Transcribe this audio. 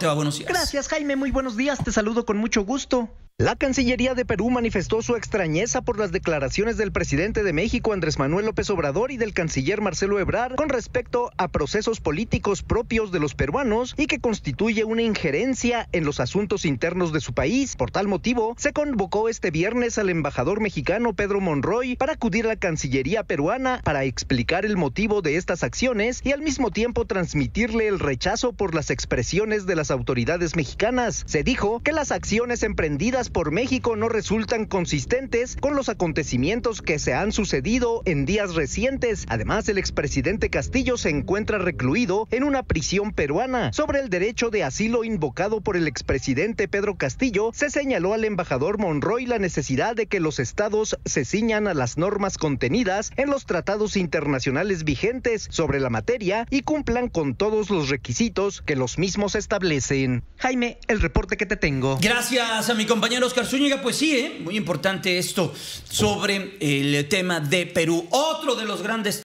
te va? Buenos días. Gracias, Jaime. Muy buenos días. Te saludo con mucho gusto. La Cancillería de Perú manifestó su extrañeza por las declaraciones del presidente de México, Andrés Manuel López Obrador, y del canciller Marcelo Ebrard con respecto a procesos políticos propios de los peruanos y que constituye una injerencia en los asuntos internos de su país. Por tal motivo, se convocó este viernes al embajador mexicano Pedro Monroy para acudir a la Cancillería peruana para explicar el motivo de estas acciones y al mismo tiempo transmitirle el rechazo por las expresiones de las autoridades mexicanas. Se dijo que las acciones emprendidas por México no resultan consistentes con los acontecimientos que se han sucedido en días recientes. Además, el expresidente Castillo se encuentra recluido en una prisión peruana. Sobre el derecho de asilo invocado por el expresidente Pedro Castillo, se señaló al embajador Monroy la necesidad de que los estados se ciñan a las normas contenidas en los tratados internacionales vigentes sobre la materia y cumplan con todos los requisitos que los mismos establecen. Jaime, el reporte que te tengo. Gracias a mi compañero Oscar Zúñiga. Pues sí, muy importante esto sobre el tema de Perú. Otro de los grandes